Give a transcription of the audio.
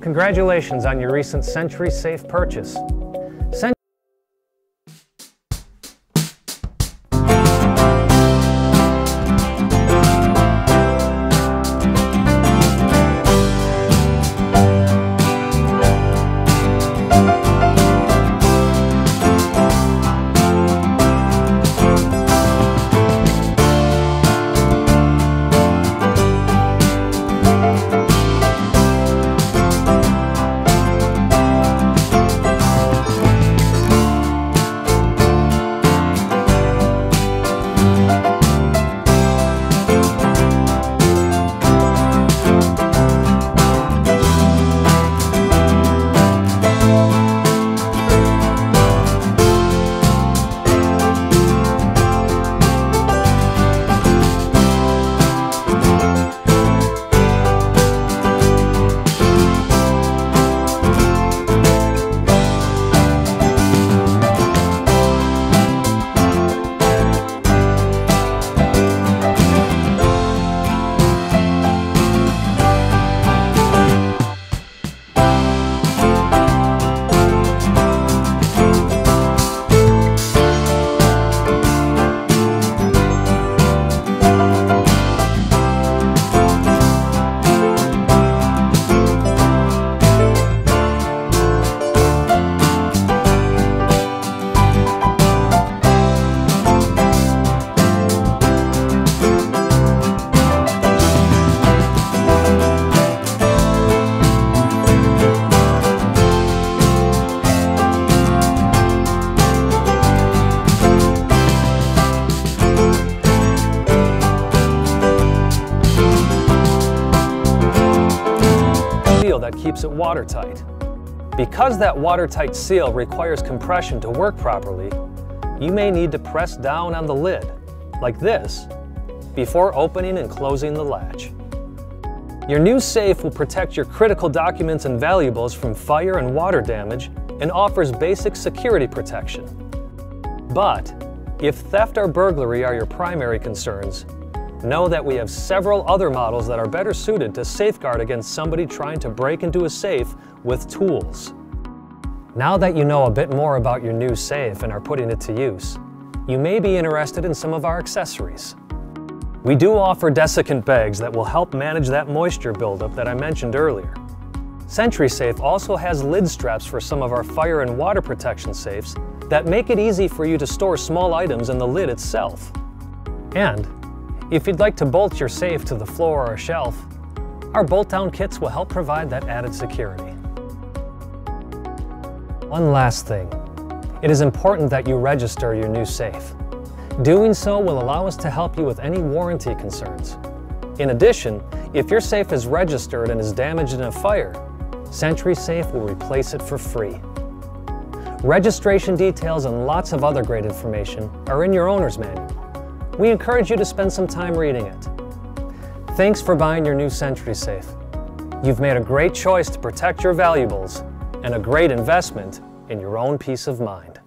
Congratulations on your recent SentrySafe purchase. That keeps it watertight. Because that watertight seal requires compression to work properly, you may need to press down on the lid, like this, before opening and closing the latch. Your new safe will protect your critical documents and valuables from fire and water damage and offers basic security protection. But if theft or burglary are your primary concerns, know that we have several other models that are better suited to safeguard against somebody trying to break into a safe with tools. Now that you know a bit more about your new safe and are putting it to use, you may be interested in some of our accessories. We do offer desiccant bags that will help manage that moisture buildup that I mentioned earlier. SentrySafe also has lid straps for some of our fire and water protection safes that make it easy for you to store small items in the lid itself. And if you'd like to bolt your safe to the floor or a shelf, our bolt-down kits will help provide that added security. One last thing. It is important that you register your new safe. Doing so will allow us to help you with any warranty concerns. In addition, if your safe is registered and is damaged in a fire, SentrySafe will replace it for free. Registration details and lots of other great information are in your owner's manual. We encourage you to spend some time reading it. Thanks for buying your new SentrySafe. You've made a great choice to protect your valuables and a great investment in your own peace of mind.